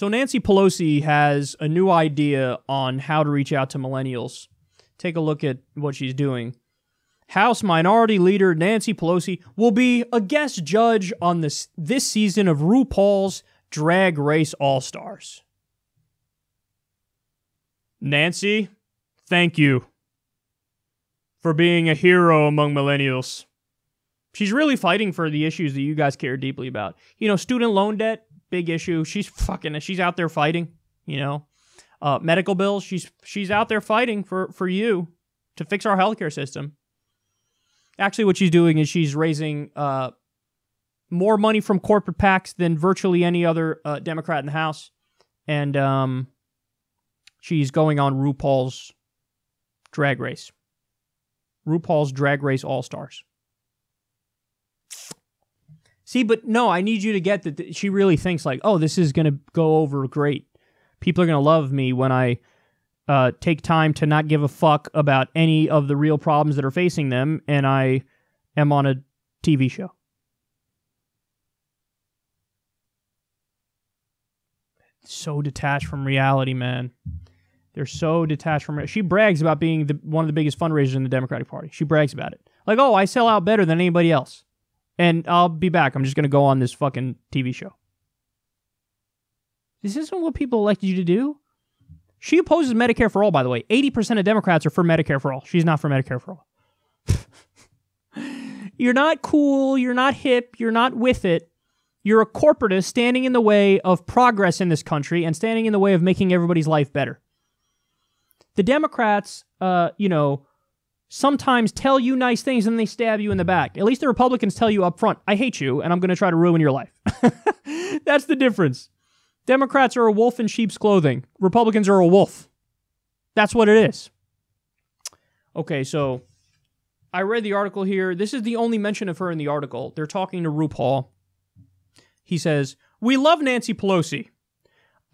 So Nancy Pelosi has a new idea on how to reach out to millennials. Take a look at what she's doing. House Minority Leader Nancy Pelosi will be a guest judge on this season of RuPaul's Drag Race All-Stars. Nancy, thank you for being a hero among millennials. She's really fighting for the issues that you guys care deeply about. You know, student loan debt, big issue. She's out there fighting, you know. Medical bills, she's out there fighting for you to fix our healthcare system. Actually, what she's doing is she's raising more money from corporate PACs than virtually any other Democrat in the House. And she's going on RuPaul's Drag Race. RuPaul's Drag Race All-Stars. See, but no, I need you to get that she really thinks like, oh, this is going to go over great. People are going to love me when I take time to not give a fuck about any of the real problems that are facing them, and I am on a TV show. So detached from reality, man. They're so detached from reality. She brags about being one of the biggest fundraisers in the Democratic Party. She brags about it. Like, oh, I sell out better than anybody else. And I'll be back. I'm just going to go on this fucking TV show. This isn't what people elected you to do. She opposes Medicare for All, by the way. 80% of Democrats are for Medicare for All. She's not for Medicare for All. You're not cool. You're not hip. You're not with it. You're a corporatist standing in the way of progress in this country and standing in the way of making everybody's life better. The Democrats, you know, sometimes tell you nice things and they stab you in the back. At least the Republicans tell you up front, I hate you and I'm going to try to ruin your life. That's the difference. Democrats are a wolf in sheep's clothing. Republicans are a wolf. That's what it is. Okay, so I read the article here. This is the only mention of her in the article. They're talking to RuPaul. He says, "We love Nancy Pelosi.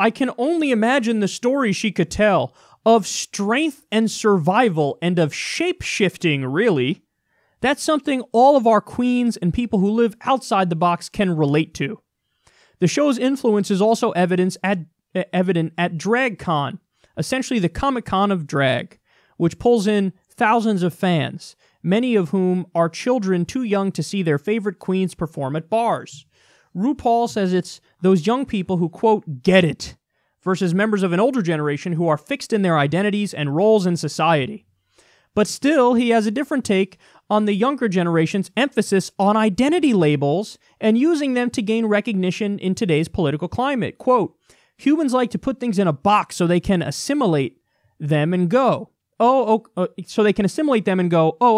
I can only imagine the story she could tell of strength and survival and of shape-shifting, really. That's something all of our queens and people who live outside the box can relate to." The show's influence is also evident at DragCon, essentially the Comic-Con of drag, which pulls in thousands of fans, many of whom are children too young to see their favorite queens perform at bars. RuPaul says it's those young people who, quote, get it, versus members of an older generation who are fixed in their identities and roles in society. But still, he has a different take on the younger generation's emphasis on identity labels and using them to gain recognition in today's political climate. Quote, humans like to put things in a box so they can assimilate them and go, oh,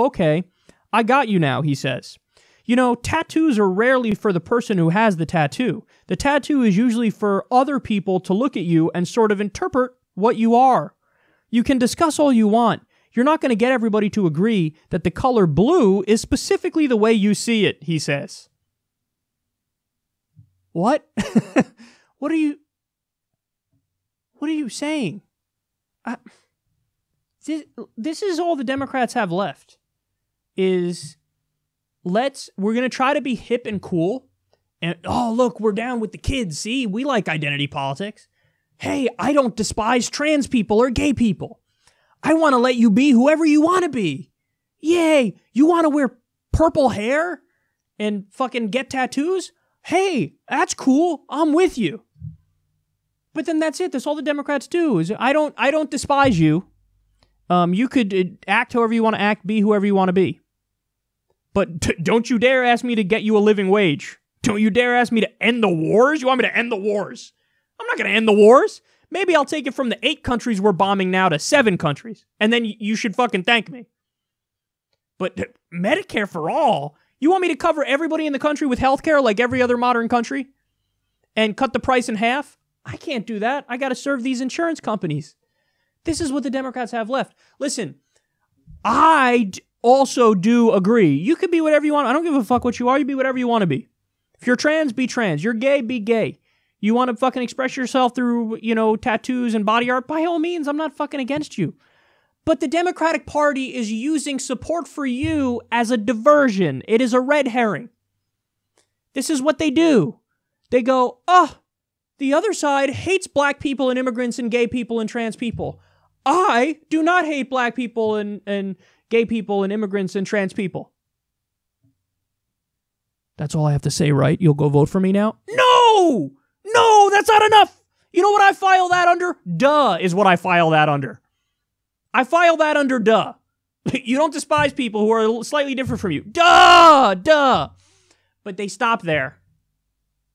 okay, I got you now, he says. You know, tattoos are rarely for the person who has the tattoo. The tattoo is usually for other people to look at you and sort of interpret what you are. You can discuss all you want. You're not going to get everybody to agree that the color blue is specifically the way you see it, he says. What? What are you saying? This is all the Democrats have left, is we're going to try to be hip and cool. And, oh, look, we're down with the kids. See, we like identity politics. Hey, I don't despise trans people or gay people. I want to let you be whoever you want to be. Yay, you want to wear purple hair and fucking get tattoos? Hey, that's cool. I'm with you. But then that's it. That's all the Democrats do is I don't despise you. You could act however you want to act, be whoever you want to be. But don't you dare ask me to get you a living wage. Don't you dare ask me to end the wars? You want me to end the wars? I'm not going to end the wars. Maybe I'll take it from the 8 countries we're bombing now to 7 countries, and then you should fucking thank me. But Medicare for all? You want me to cover everybody in the country with healthcare like every other modern country? And cut the price in half? I can't do that. I gotta serve these insurance companies. This is what the Democrats have left. Listen, I also do agree. You can be whatever you want. I don't give a fuck what you are. You be whatever you want to be. If you're trans, be trans. You're gay, be gay. You want to fucking express yourself through, you know, tattoos and body art? By all means, I'm not fucking against you. But the Democratic Party is using support for you as a diversion. It is a red herring. This is what they do. They go, oh, The other side hates black people and immigrants and gay people and trans people. I do not hate black people and gay people and immigrants and trans people. That's all I have to say, right? You'll go vote for me now? No! No, that's not enough! You know what I file that under? Duh is what I file that under. I file that under duh. You don't despise people who are slightly different from you. Duh! Duh! But they stop there.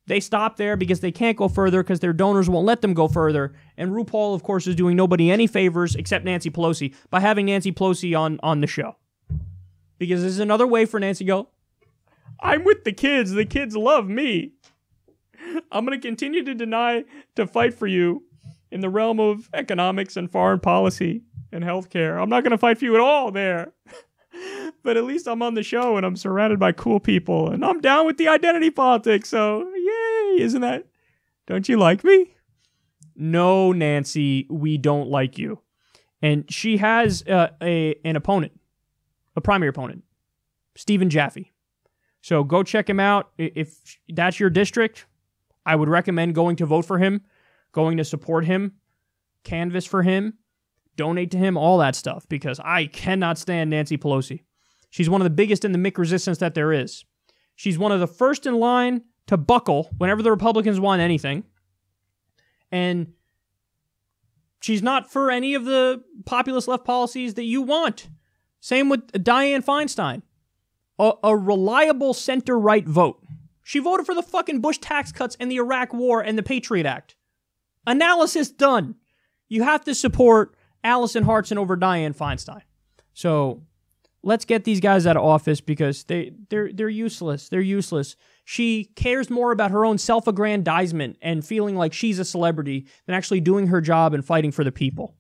They stop there because they can't go further because their donors won't let them go further. And RuPaul, of course, is doing nobody any favors except Nancy Pelosi by having Nancy Pelosi on the show. Because this is another way for Nancy to go, I'm with the kids. The kids love me. I'm going to continue to deny to fight for you in the realm of economics and foreign policy and healthcare. I'm not going to fight for you at all there. But at least I'm on the show and I'm surrounded by cool people and I'm down with the identity politics. So, yay, isn't that? Don't you like me? No, Nancy, we don't like you. And she has an opponent, a primary opponent, Stephen Jaffe. So go check him out. If that's your district, I would recommend going to vote for him, going to support him, canvass for him, donate to him, all that stuff, because I cannot stand Nancy Pelosi. She's one of the biggest in the MIC resistance that there is. She's one of the first in line to buckle whenever the Republicans want anything. And she's not for any of the populist left policies that you want. Same with Diane Feinstein. A reliable center-right vote. She voted for the fucking Bush tax cuts and the Iraq War and the Patriot Act. Analysis done. You have to support Alison Hartson over Dianne Feinstein. So let's get these guys out of office because they're useless. They're useless. She cares more about her own self-aggrandizement and feeling like she's a celebrity than actually doing her job and fighting for the people.